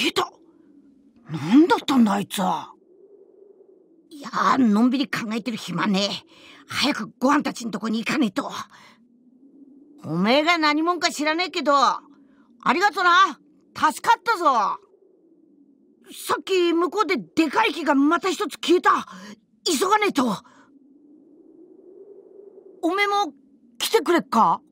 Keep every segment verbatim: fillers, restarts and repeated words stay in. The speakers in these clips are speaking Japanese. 聞いた。なんだったんだあいつは。いやー、のんびり考えてる暇ねえ。早くご飯たちのとこに行かねえと。おめえが何者か知らねえけど、ありがとな。助かったぞ。さっき向こうででかい木がまた一つ消えた。急がねえと。おめえも来てくれっか。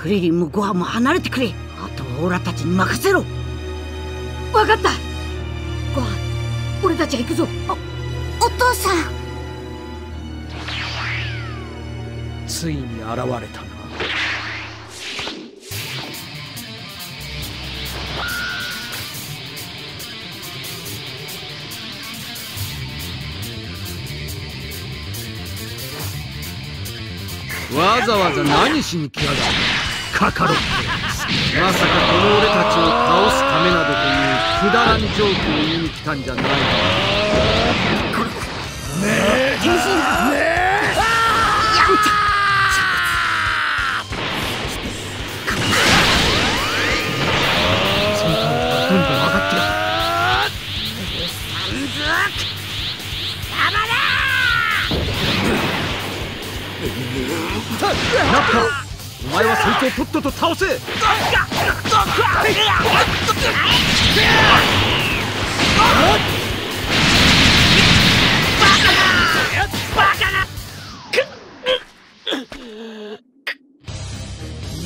クリリンもゴハも離れてくれ。あとはオラたちに任せろ。分かった。ゴハ、俺たちは行くぞ。お、お父さん。ついに現れたな。わざわざ何しに来やがる。カカロット、まさかこの俺たちを倒すためなどというくだらんジョークを言いに来たんじゃないか。ねえねえ、やんちゃ。その顔がどんどん上がってやる。お前はそいつをとっとと倒せ。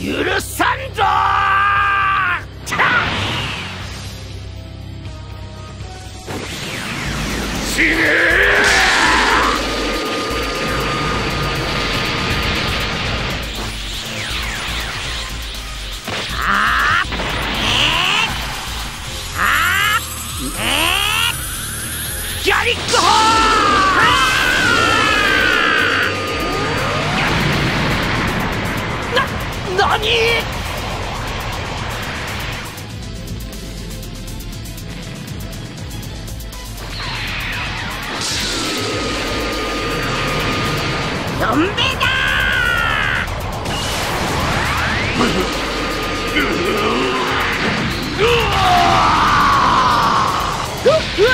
許さんぞ。死ね。ギャリックホー！な、なに！？ゾンビだ！うわ！